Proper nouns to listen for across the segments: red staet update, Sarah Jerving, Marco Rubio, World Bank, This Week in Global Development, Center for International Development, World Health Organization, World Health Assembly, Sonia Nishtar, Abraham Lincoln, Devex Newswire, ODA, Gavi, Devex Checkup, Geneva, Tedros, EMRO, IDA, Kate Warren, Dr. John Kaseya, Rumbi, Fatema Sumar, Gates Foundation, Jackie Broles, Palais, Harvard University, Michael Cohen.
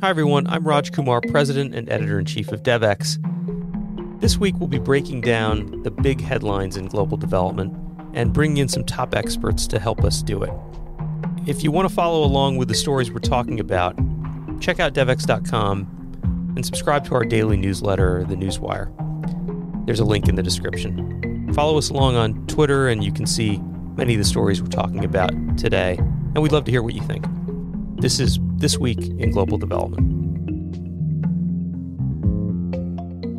Hi everyone, I'm Raj Kumar, President and Editor-in-Chief of DevX. This week we'll be breaking down the big headlines in global development and bringing in some top experts to help us do it. If you want to follow along with the stories we're talking about, check out devx.com and subscribe to our daily newsletter, The Newswire. There's a link in the description. Follow us along on Twitter and you can see many of the stories we're talking about today, and we'd love to hear what you think. This is This Week in Global Development.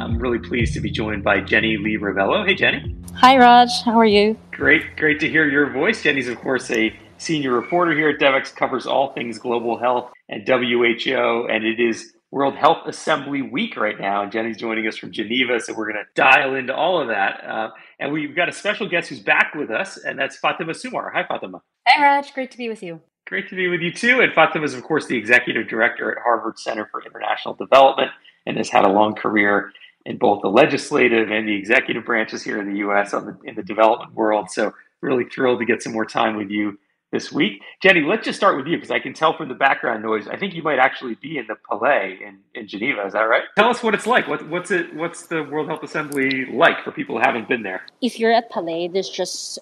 I'm really pleased to be joined by Jenny Lei Ravelo. Hey, Jenny. Hi, Raj. How are you? Great to hear your voice. Jenny's, of course, a senior reporter here at DevX, covers all things global health and WHO, and it is World Health Assembly Week right now. And Jenny's joining us from Geneva, so we're going to dial into all of that. And we've got a special guest who's back with us, and that's Fatema Sumar. Hi, Fatema. Hi, Raj. Great to be with you. Great to be with you too. And Fatema is, of course, the executive director at Harvard Center for International Development and has had a long career in both the legislative and the executive branches here in the U.S. in the development world. So really thrilled to get some more time with you this week. Jenny, let's just start with you because I can tell from the background noise, I think you might actually be in the Palais in Geneva. Is that right? Tell us what it's like. What's the World Health Assembly like for people who haven't been there? If you're at Palais, there's just...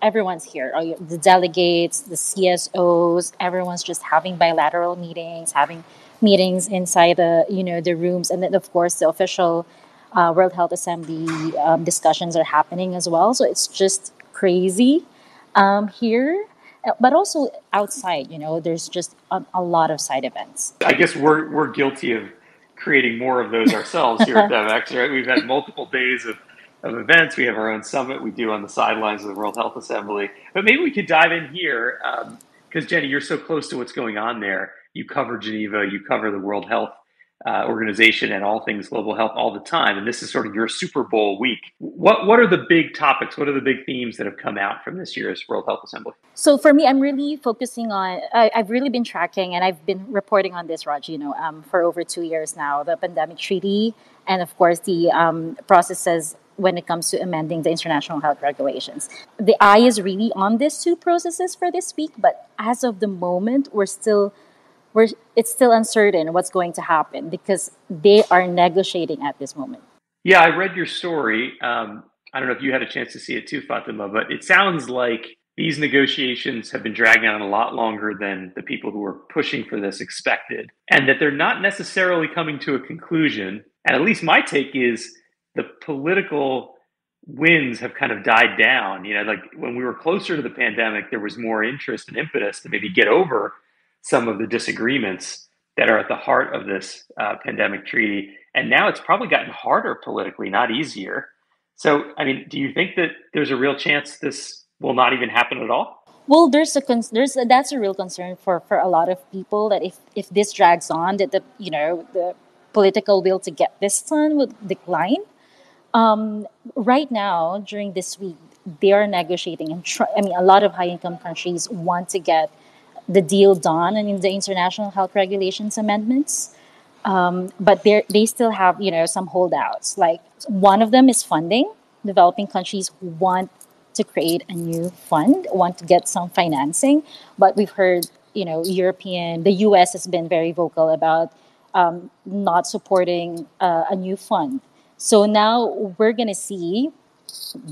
everyone's here, the delegates, the CSOs, everyone's just having bilateral meetings, having meetings inside the rooms. And then, of course, the official World Health Assembly discussions are happening as well. So it's just crazy here. But also outside, there's just a lot of side events. I guess we're guilty of creating more of those ourselves here at DevX, right? We've had multiple days of events. We have our own summit we do on the sidelines of the World Health Assembly. But maybe we could dive in here because, Jenny, you're so close to what's going on there. You cover Geneva, you cover the World Health Organization and all things global health all the time. And this is sort of your Super Bowl week. What are the big topics? What are the big themes that have come out from this year's World Health Assembly? So for me, I'm really focusing on, I've really been tracking and I've been reporting on this, Raj, for over 2 years now, the pandemic treaty and, of course, the processes when it comes to amending the international health regulations. The eye is really on these two processes for this week, but as of the moment, it's still uncertain what's going to happen because they are negotiating at this moment. Yeah, I read your story. I don't know if you had a chance to see it too, Fatema, but it sounds like these negotiations have been dragging on a lot longer than the people who are pushing for this expected, and that they're not necessarily coming to a conclusion. And at least my take is the political winds have kind of died down. Like when we were closer to the pandemic, there was more interest and impetus to maybe get over some of the disagreements that are at the heart of this pandemic treaty. And now it's probably gotten harder politically, not easier. So, do you think that there's a real chance this will not even happen at all? Well, that's a real concern for a lot of people that if this drags on, that the political will to get this done would decline. Right now, during this week, they are negotiating. And a lot of high-income countries want to get the deal done and in the international health regulations amendments. But they still have, some holdouts. Like one of them is funding. Developing countries want to create a new fund, want to get some financing. But we've heard, the U.S. has been very vocal about not supporting a new fund. So now we're going to see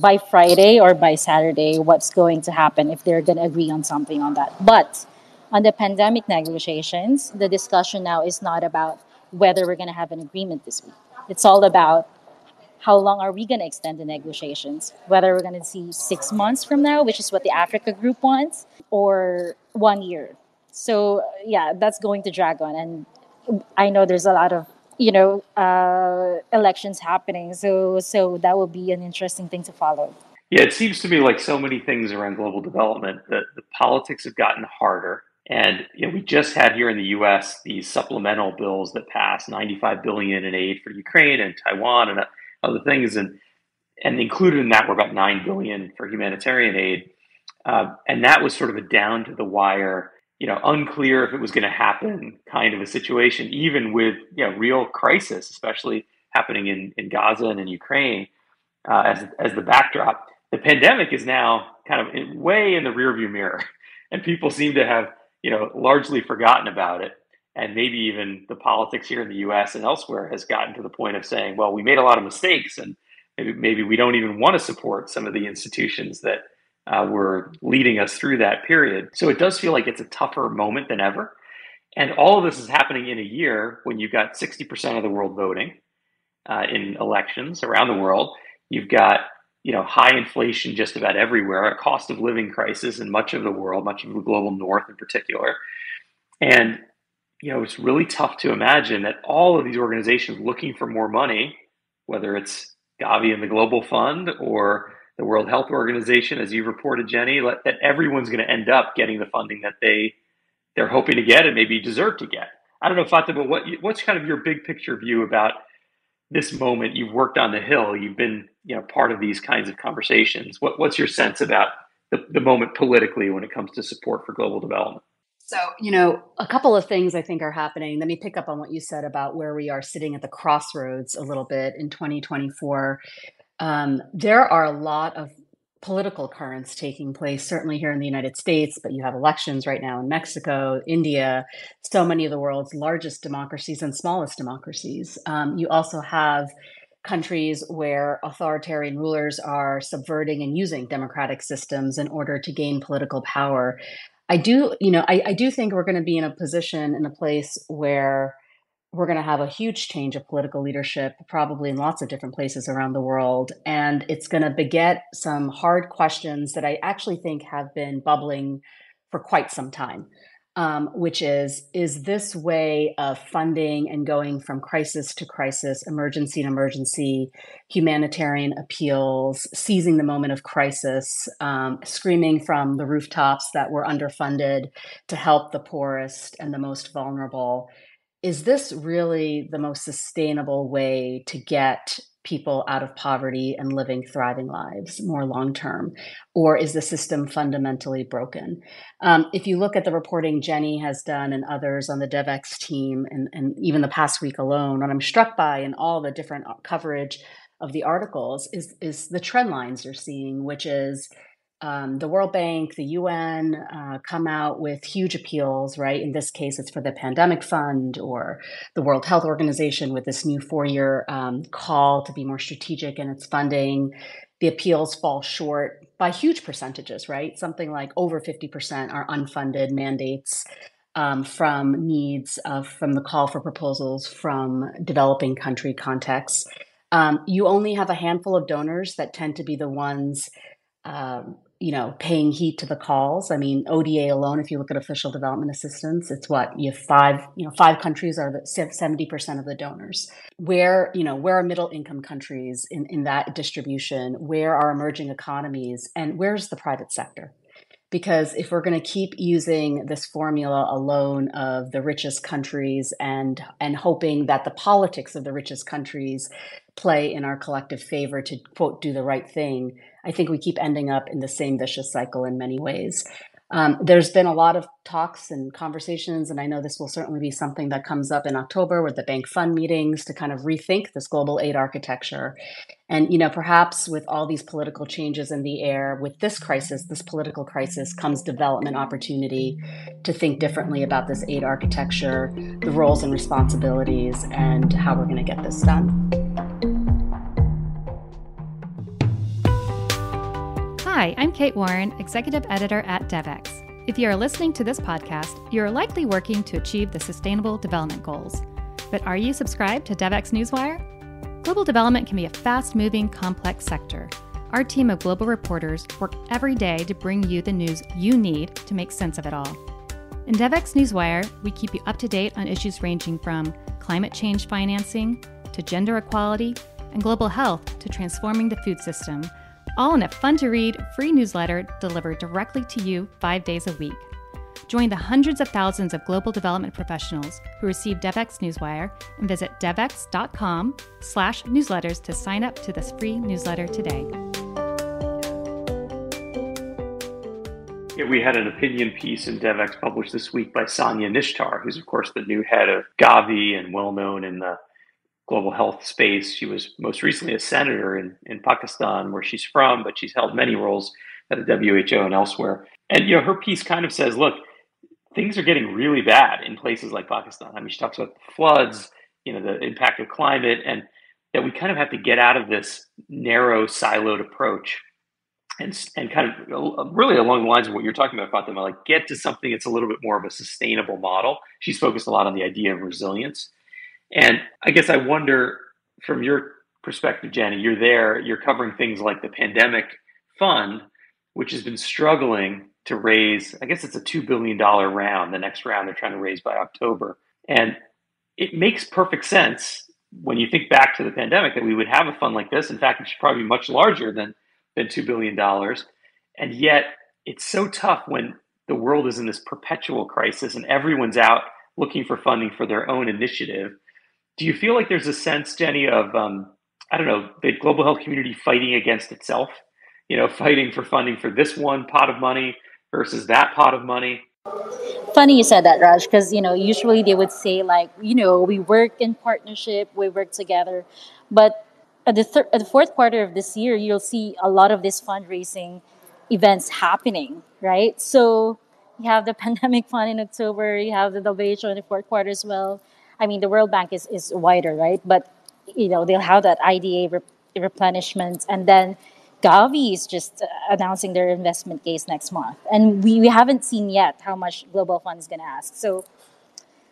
by Friday or by Saturday what's going to happen if they're going to agree on something on that. But on the pandemic negotiations, the discussion now is not about whether we're going to have an agreement this week. It's all about how long are we going to extend the negotiations, whether we're going to see 6 months from now, which is what the Africa group wants, or 1 year. So, yeah, that's going to drag on. And I know there's a lot of elections happening. So that will be an interesting thing to follow. Yeah, it seems to me like so many things around global development that the politics have gotten harder. And we just had here in the U.S. these supplemental bills that passed $95 billion in aid for Ukraine and Taiwan and other things. And included in that were about $9 billion for humanitarian aid. And that was sort of a down to the wire, unclear if it was going to happen kind of a situation, even with real crisis, especially happening in Gaza and in Ukraine as the backdrop. The pandemic is now kind of way in the rearview mirror, and people seem to have largely forgotten about it. and maybe even the politics here in the US and elsewhere has gotten to the point of saying, well, we made a lot of mistakes and maybe we don't even want to support some of the institutions that were leading us through that period. So it does feel like it's a tougher moment than ever. And all of this is happening in a year when you've got 60% of the world voting in elections around the world. You've got high inflation just about everywhere, a cost of living crisis in much of the world, much of the global north in particular. And it's really tough to imagine that all of these organizations looking for more money, whether it's Gavi and the Global Fund or the World Health Organization, as you've reported, Jenny, that everyone's going to end up getting the funding that they're hoping to get and maybe deserve to get. I don't know, Fatema, what's kind of your big picture view about this moment? You've worked on the Hill, you've been part of these kinds of conversations. What's your sense about the moment politically when it comes to support for global development? So, a couple of things I think are happening. Let me pick up on what you said about where we are sitting at the crossroads a little bit in 2024. There are a lot of political currents taking place, certainly here in the United States, but you have elections right now in Mexico, India, so many of the world's largest democracies and smallest democracies. You also have countries where authoritarian rulers are subverting and using democratic systems in order to gain political power. I do think we're going to be in a position, in a place where we're going to have a huge change of political leadership, probably in lots of different places around the world. And it's going to beget some hard questions that I actually think have been bubbling for quite some time, which is this way of funding and going from crisis to crisis, emergency to emergency, humanitarian appeals, seizing the moment of crisis, screaming from the rooftops that we're underfunded to help the poorest and the most vulnerable. Is this really the most sustainable way to get people out of poverty and living thriving lives more long-term? Or is the system fundamentally broken? If you look at the reporting Jenny has done and others on the DevX team, and even the past week alone, what I'm struck by in all the different coverage of the articles is the trend lines you're seeing, which is the World Bank, the UN come out with huge appeals, right? In this case, it's for the Pandemic Fund or the World Health Organization with this new four-year call to be more strategic in its funding. The appeals fall short by huge percentages, right? Something like over 50% are unfunded mandates from needs from the call for proposals from developing country contexts. You only have a handful of donors that tend to be the ones paying heed to the calls. I mean, ODA alone, if you look at official development assistance, it's five countries are the 70% of the donors. Where are middle income countries in that distribution? Where are emerging economies? And where's the private sector? Because if we're going to keep using this formula alone of the richest countries and hoping that the politics of the richest countries play in our collective favor to, quote, do the right thing, I think we keep ending up in the same vicious cycle in many ways. There's been a lot of talks and conversations, and I know this will certainly be something that comes up in October with the Bank Fund meetings to kind of rethink this global aid architecture. And, perhaps with all these political changes in the air, with this crisis, this political crisis, comes development opportunity to think differently about this aid architecture, the roles and responsibilities, and how we're going to get this done. Hi, I'm Kate Warren, Executive Editor at DevX. If you are listening to this podcast, you are likely working to achieve the Sustainable Development Goals. But are you subscribed to DevX Newswire? Global development can be a fast-moving, complex sector. Our team of global reporters work every day to bring you the news you need to make sense of it all. In DevX Newswire, we keep you up to date on issues ranging from climate change financing to gender equality and global health to transforming the food system, all in a fun-to-read, free newsletter delivered directly to you 5 days a week. Join the hundreds of thousands of global development professionals who receive DevX Newswire and visit devx.com/newsletters to sign up to this free newsletter today. We had an opinion piece in DevX published this week by Sonia Nishtar, who's, of course, the new head of Gavi and well-known in the global health space. She was most recently a senator in Pakistan, where she's from, but she's held many roles at the WHO and elsewhere. And her piece kind of says, look, things are getting really bad in places like Pakistan. I mean, she talks about floods, you know, the impact of climate, and that we kind of have to get out of this narrow, siloed approach and kind of really along the lines of what you're talking about, Fatema, like get to something that's a little bit more of a sustainable model. She's focused a lot on the idea of resilience. And I guess I wonder from your perspective, Jenny, you're there, you're covering things like the Pandemic Fund, which has been struggling to raise, I guess it's a $2 billion round, the next round they're trying to raise by October. And it makes perfect sense when you think back to the pandemic that we would have a fund like this. In fact, it should probably be much larger than $2 billion. And yet it's so tough when the world is in this perpetual crisis and everyone's out looking for funding for their own initiative. Do you feel like there's a sense, Jenny, of, I don't know, the global health community fighting against itself, you know, fighting for funding for this one pot of money versus that pot of money? Funny you said that, Raj, because, you know, usually they would say, like, you know, we work in partnership, we work together. But at the fourth quarter of this year, you'll see a lot of these fundraising events happening, right? So you have the Pandemic Fund in October, you have the WHO in the fourth quarter as well. I mean, the World Bank is wider, right? But, you know, they'll have that IDA replenishment. And then Gavi is just announcing their investment case next month. And we haven't seen yet how much Global Fund is going to ask. So,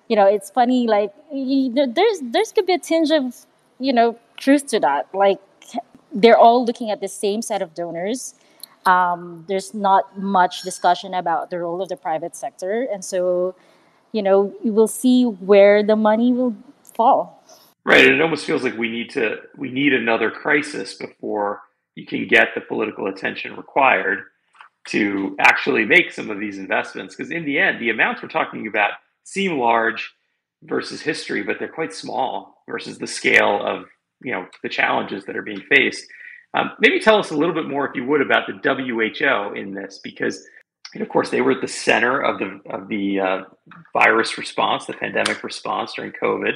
you know, it's funny, like, you know, there's could be a tinge of, you know, truth to that. Like, they're all looking at the same set of donors. There's not much discussion about the role of the private sector. And so, you know, you will see where the money will fall. Right. And it almost feels like we need another crisis before you can get the political attention required to actually make some of these investments. Because in the end, the amounts we're talking about seem large versus history, but they're quite small versus the scale of, you know, the challenges that are being faced. Maybe tell us a little bit more, if you would, about the WHO in this, because, and of course, they were at the center of the virus response, the pandemic response during COVID,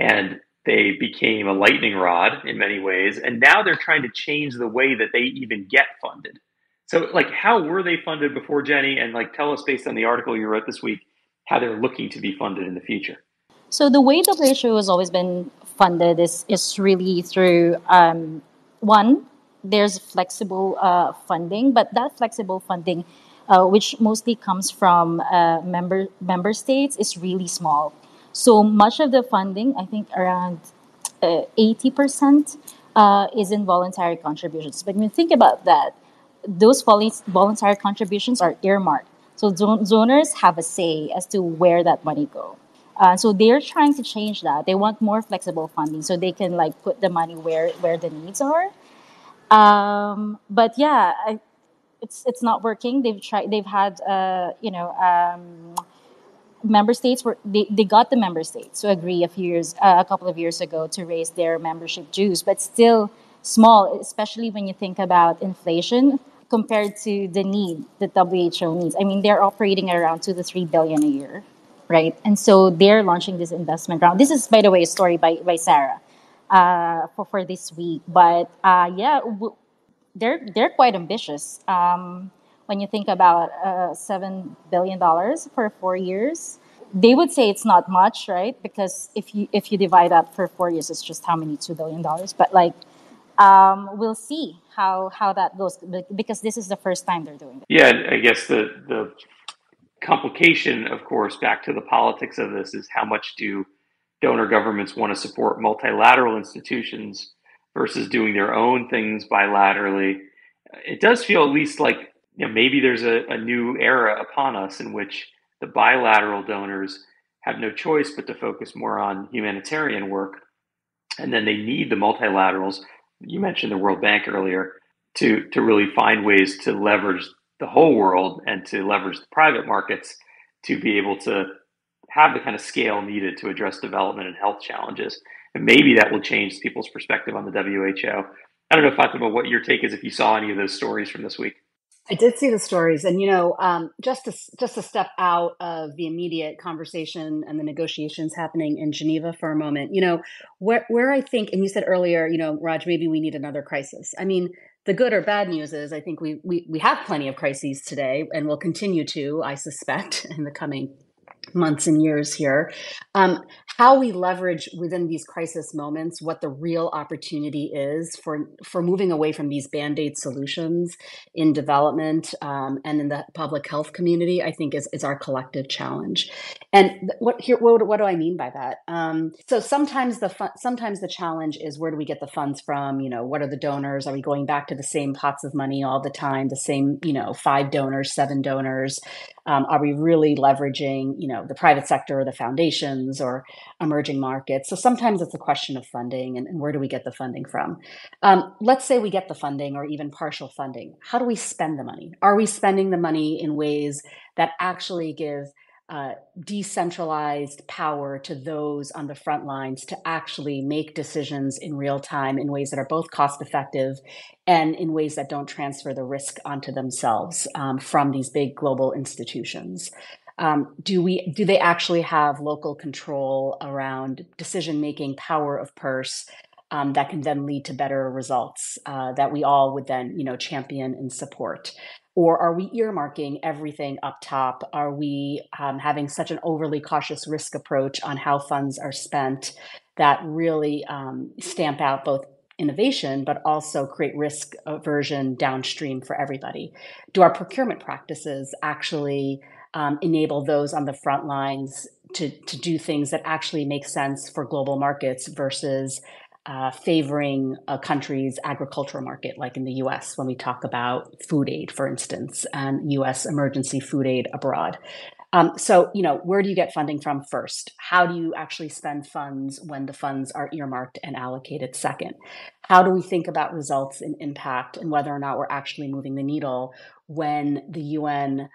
and they became a lightning rod in many ways. And now they're trying to change the way that they even get funded. So, like, how were they funded before, Jenny? And, like, tell us, based on the article you wrote this week, how they're looking to be funded in the future. So the way WHO has always been funded is really through, one, there's flexible funding, but that flexible funding, which mostly comes from member states, is really small. So much of the funding, I think around 80%, is in voluntary contributions. But when you think about that, those voluntary contributions are earmarked. So donors have a say as to where that money goes. So they're trying to change that. They want more flexible funding so they can, like, put the money where the needs are. But yeah, It's not working. They've tried. They've had member states were they got the member states to agree a couple of years ago to raise their membership dues, but still small, especially when you think about inflation compared to the need that WHO needs. I mean, they're operating at around $2 to $3 billion a year, right? And so they're launching this investment round. This is, by the way, a story by Sarah for this week, but yeah. They're quite ambitious. When you think about $7 billion for 4 years, they would say it's not much, right? Because if you divide that for 4 years, it's just how many $2 billion. But, like, we'll see how that goes, because this is the first time they're doing it. Yeah, I guess the complication, of course, back to the politics of this, is how much do donor governments want to support multilateral institutions versus doing their own things bilaterally. It does feel, at least, like, you know, maybe there's a new era upon us in which the bilateral donors have no choice but to focus more on humanitarian work. And then they need the multilaterals. You mentioned the World Bank earlier to really find ways to leverage the whole world and to leverage the private markets to be able to have the kind of scale needed to address development and health challenges. And maybe that will change people's perspective on the WHO. I don't know, Fatema, what your take is, if you saw any of those stories from this week. I did see the stories. And, you know, just to step out of the immediate conversation and the negotiations happening in Geneva for a moment, you know, where I think, and you said earlier, you know, Raj, maybe we need another crisis. I mean, the good or bad news is I think we have plenty of crises today, and we'll continue to, I suspect, in the coming months and years here. How we leverage within these crisis moments what the real opportunity is for moving away from these band-aid solutions in development and in the public health community, I think is our collective challenge. And what do I mean by that? So sometimes the challenge is, where do we get the funds from? You know, what are the donors? Are we going back to the same pots of money all the time? The same, you know, 5 donors, 7 donors? Are we really leveraging, you know, the private sector or the foundations or emerging markets? So sometimes it's a question of funding and where do we get the funding from? Let's say we get the funding or even partial funding. How do we spend the money? Are we spending the money in ways that actually give decentralized power to those on the front lines to actually make decisions in real time in ways that are both cost effective and in ways that don't transfer the risk onto themselves from these big global institutions? Do they actually have local control around decision-making, power of purse that can then lead to better results that we all would then, you know, champion and support? Or are we earmarking everything up top? Are we having such an overly cautious risk approach on how funds are spent that really stamp out both innovation, but also create risk aversion downstream for everybody? Do our procurement practices actually enable those on the front lines to do things that actually make sense for global markets versus favoring a country's agricultural market, like in the U.S. when we talk about food aid, for instance, and U.S. emergency food aid abroad? So, you know, where do you get funding from first? How do you actually spend funds when the funds are earmarked and allocated second? How do we think about results and impact and whether or not we're actually moving the needle when the UN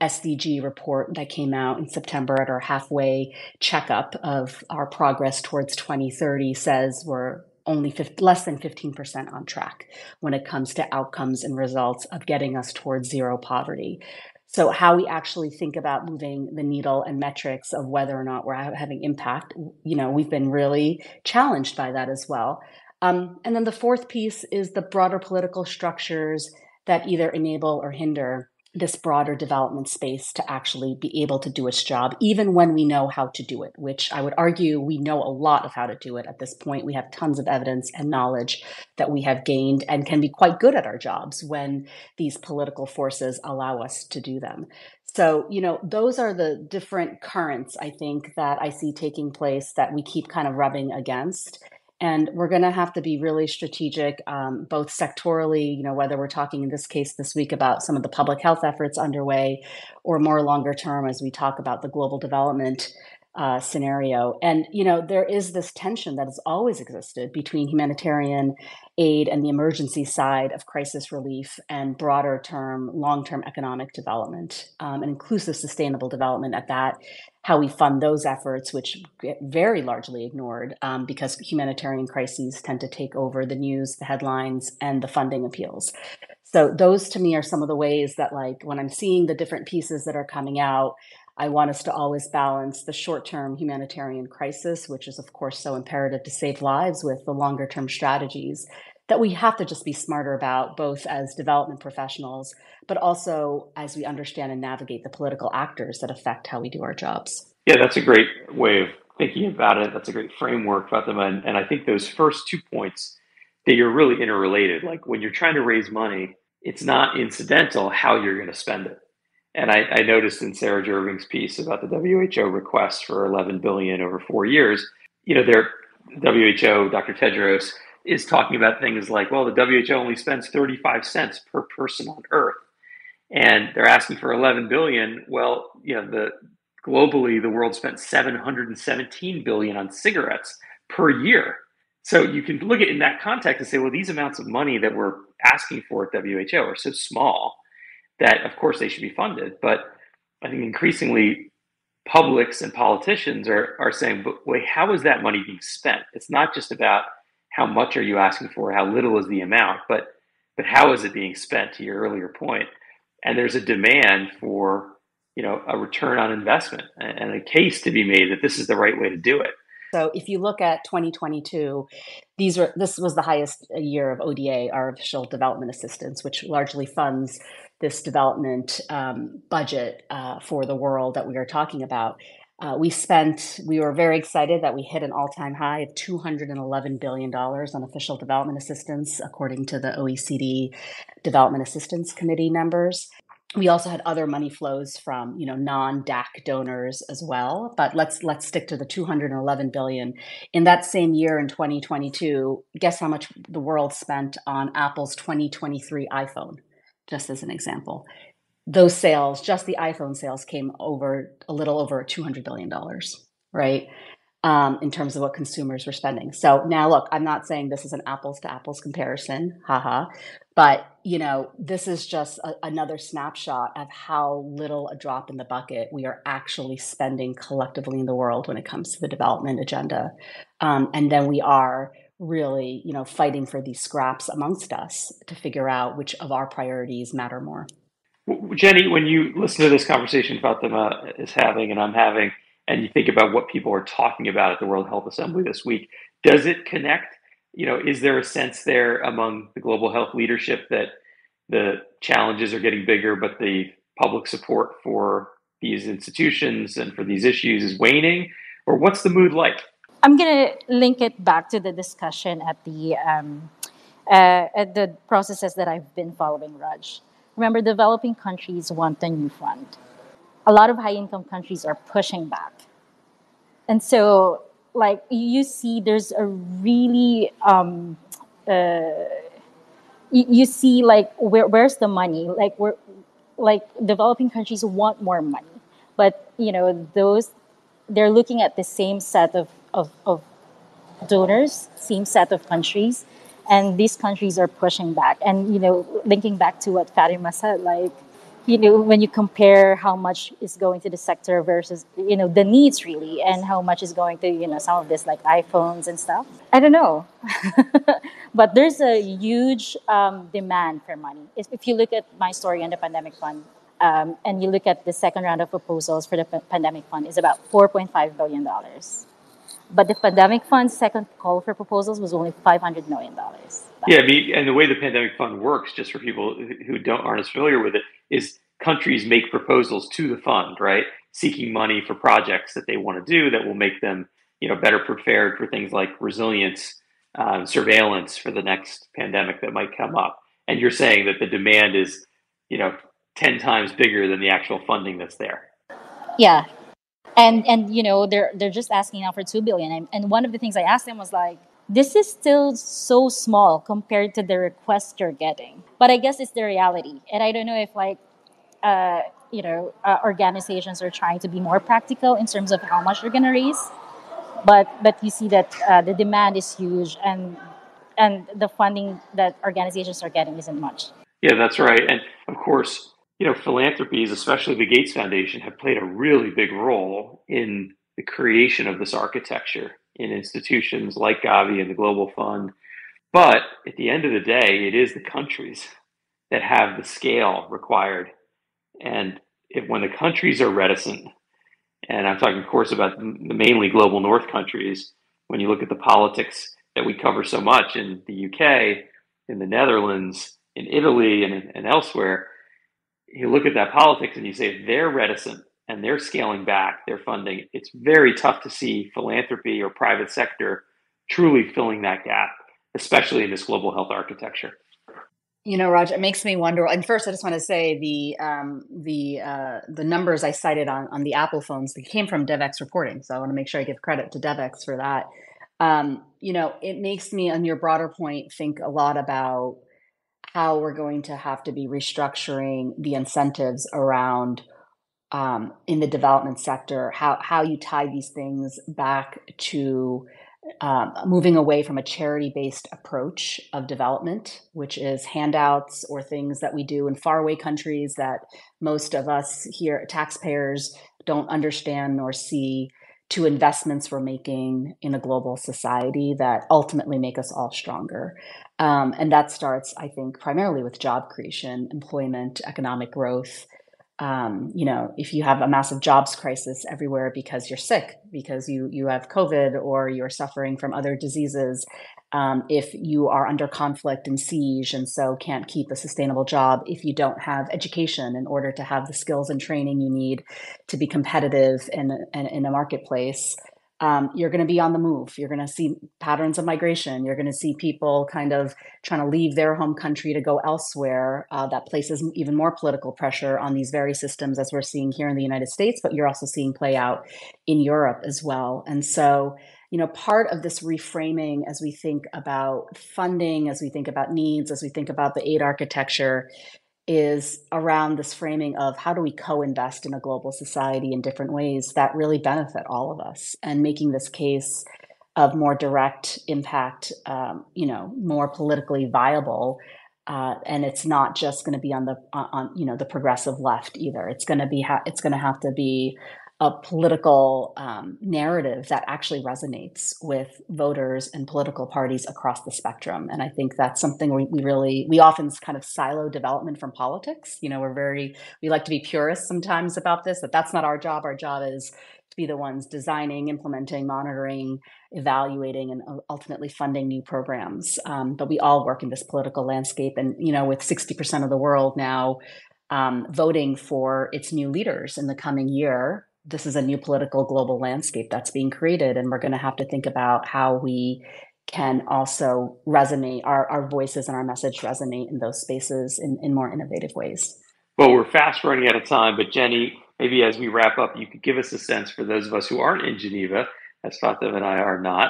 SDG report that came out in September at our halfway checkup of our progress towards 2030 says we're only less than 15% on track when it comes to outcomes and results of getting us towards zero poverty? So how we actually think about moving the needle and metrics of whether or not we're having impact, you know, we've been really challenged by that as well. And then the fourth piece is the broader political structures that either enable or hinder this broader development space to actually be able to do its job, even when we know how to do it, which I would argue we know a lot of how to do it at this point. We have tons of evidence and knowledge that we have gained and can be quite good at our jobs when these political forces allow us to do them. So, you know, those are the different currents, I think, that I see taking place that we keep kind of rubbing against. And we're going to have to be really strategic, both sectorally, you know, whether we're talking in this case this week about some of the public health efforts underway or more longer term as we talk about the global development scenario. And, you know, there is this tension that has always existed between humanitarian aid and the emergency side of crisis relief and broader term, long-term economic development and inclusive sustainable development at that. How we fund those efforts, which get very largely ignored because humanitarian crises tend to take over the news, the headlines, and the funding appeals. So those to me are some of the ways that, like, when I'm seeing the different pieces that are coming out, I want us to always balance the short-term humanitarian crisis, which is, of course, so imperative to save lives, with the longer-term strategies that we have to just be smarter about, both as development professionals, but also as we understand and navigate the political actors that affect how we do our jobs. Yeah, that's a great way of thinking about it. That's a great framework, Fatema. And I think those first 2 points, that you're really interrelated. Like, when you're trying to raise money, it's not incidental how you're going to spend it. And I noticed in Sarah Jerving's piece about the WHO request for $11 billion over 4 years, you know, their WHO, Dr. Tedros, is talking about things like, well, the WHO only spends 35 cents per person on Earth, and they're asking for 11 billion. Well, you know, globally, the world spent 717 billion on cigarettes per year. So you can look at it in that context and say, well, these amounts of money that we're asking for at WHO are so small that, of course, they should be funded. But I think increasingly, publics and politicians are saying, but wait, how is that money being spent? It's not just about how much are you asking for? How little is the amount? But how is it being spent, to your earlier point? And there's a demand for, you know, a return on investment and a case to be made that this is the right way to do it. So if you look at 2022, this was the highest year of ODA, our official development assistance, which largely funds this development budget for the world that we are talking about. We were very excited that we hit an all-time high of $211 billion on official development assistance, according to the OECD Development Assistance Committee numbers. We also had other money flows from, non-DAC donors as well. But let's stick to the $211 billion. In that same year, in 2022, guess how much the world spent on Apple's 2023 iPhone, just as an example. Those sales, just the iPhone sales, came over a little over $200 billion, right? In terms of what consumers were spending. So now, look, I'm not saying this is an apples to apples comparison, haha, but this is just another snapshot of how little a drop in the bucket we are actually spending collectively in the world when it comes to the development agenda, and then we are really, fighting for these scraps amongst us to figure out which of our priorities matter more. Jenny, when you listen to this conversation Fatema is having and I'm having, and you think about what people are talking about at the World Health Assembly this week, does it connect? Is there a sense there among the global health leadership that the challenges are getting bigger, but the public support for these institutions and for these issues is waning? Or what's the mood like? I'm going to link it back to the discussion at the processes that I've been following, Raj. Remember, developing countries want the new fund. A lot of high-income countries are pushing back. And so, you see there's a really, you see, where's the money? Developing countries want more money. But, they're looking at the same set of donors, same set of countries. And these countries are pushing back. And, linking back to what Fatema said, when you compare how much is going to the sector versus, the needs really, and how much is going to, some of this iPhones and stuff. I don't know. But there's a huge demand for money. If you look at my story on the Pandemic Fund, and you look at the second round of proposals for the Pandemic Fund, is about $4.5 billion. But the Pandemic Fund's second call for proposals was only $500 million. Yeah, and the way the Pandemic Fund works, just for people who aren't as familiar with it, is countries make proposals to the fund, right? Seeking money for projects that they want to do that will make them, better prepared for things like resilience, surveillance for the next pandemic that might come up. And you're saying that the demand is, 10 times bigger than the actual funding that's there. Yeah. And they're just asking now for $2 billion. And one of the things I asked them was this is still so small compared to the request you're getting. But I guess it's the reality. And I don't know if organizations are trying to be more practical in terms of how much they're going to raise. But you see that the demand is huge, and the funding that organizations are getting isn't much. Yeah, that's right. And of course, philanthropies, especially the Gates Foundation, have played a really big role in the creation of this architecture in institutions like Gavi and the Global Fund. But at the end of the day, it is the countries that have the scale required. And when the countries are reticent, and I'm talking, of course, about the mainly global north countries, when you look at the politics that we cover so much in the UK, in the Netherlands, in Italy, and elsewhere, you look at that politics and you say, if they're reticent and they're scaling back their funding, it's very tough to see philanthropy or private sector truly filling that gap, especially in this global health architecture. Raj, it makes me wonder. And first, I just want to say the numbers I cited on the Apple phones, they came from DevX reporting. So I want to make sure I give credit to DevX for that. It makes me, on your broader point, think a lot about how we're going to have to be restructuring the incentives around in the development sector, how you tie these things back to moving away from a charity-based approach of development, which is handouts or things that we do in faraway countries that most of us here, taxpayers, don't understand nor see, to investments we're making in a global society that ultimately make us all stronger. And that starts, I think, primarily with job creation, employment, economic growth, you know, if you have a massive jobs crisis everywhere because you're sick, because you have COVID or you're suffering from other diseases, if you are under conflict and siege and so can't keep a sustainable job, if you don't have education in order to have the skills and training you need to be competitive in a marketplace, you're going to be on the move. You're going to see patterns of migration. You're going to see people kind of trying to leave their home country to go elsewhere. That places even more political pressure on these very systems as we're seeing here in the United States, but you're also seeing play out in Europe as well. And so, you know, part of this reframing as we think about funding, as we think about needs, as we think about the aid architecture is around this framing of how do we co-invest in a global society in different ways that really benefit all of us, and making this case of more direct impact, you know, more politically viable. And it's not just going to be on the, you know, the progressive left either. It's going to be, it's going to have to be a political narrative that actually resonates with voters and political parties across the spectrum. And I think that's something we often kind of silo development from politics. You know, we like to be purists sometimes about this, that that's not our job. Our job is to be the ones designing, implementing, monitoring, evaluating, and ultimately funding new programs. But we all work in this political landscape. And, you know, with 60% of the world now voting for its new leaders in the coming year, this is a new political global landscape that's being created, and we're going to have to think about how we can also resonate our voices and our message resonate in those spaces in more innovative ways. Well, we're fast running out of time, but Jenny, maybe as we wrap up, you could give us a sense for those of us who aren't in Geneva, as Fatema and I are not,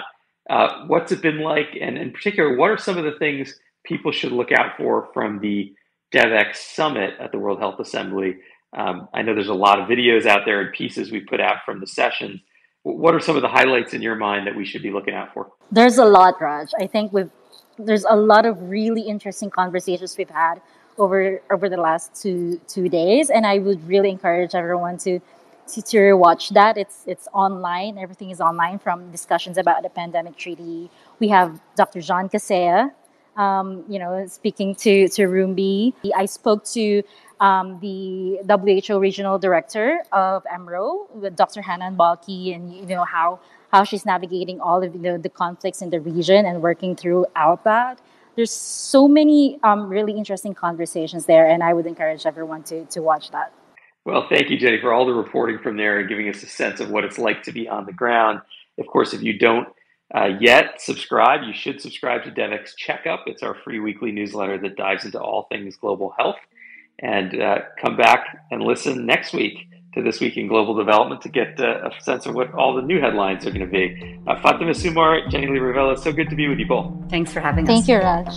what's it been like? And in particular, what are some of the things people should look out for from the DevX Summit at the World Health Assembly? I know there's a lot of videos out there and pieces we put out from the sessions. What are some of the highlights in your mind that we should be looking out for? There's a lot, Raj. I think there's a lot of really interesting conversations we've had over the last two days, and I would really encourage everyone to watch that. It's online. Everything is online, from discussions about the pandemic treaty. We have Dr. John Kaseya, you know, speaking to Rumbi. I spoke to the WHO Regional Director of EMRO, with Dr. Hanan Balkhy, and you know how she's navigating all of the conflicts in the region and working through outbound. There's so many really interesting conversations there, and I would encourage everyone to watch that. Well, thank you, Jenny, for all the reporting from there and giving us a sense of what it's like to be on the ground. Of course, if you don't yet subscribe, you should subscribe to Devex Checkup. It's our free weekly newsletter that dives into all things global health. And come back and listen next week to This Week in Global Development to get a sense of what all the new headlines are going to be. Fatema Sumar, Jenny Lei Ravelo, so good to be with you both. Thanks for having us. Thank you, Raj.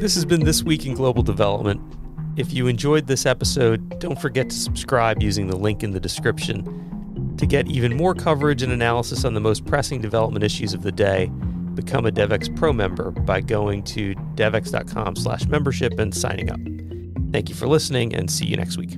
This has been This Week in Global Development. If you enjoyed this episode, don't forget to subscribe using the link in the description. To get even more coverage and analysis on the most pressing development issues of the day, become a DevX Pro member by going to devx.com/membership and signing up. Thank you for listening, and see you next week.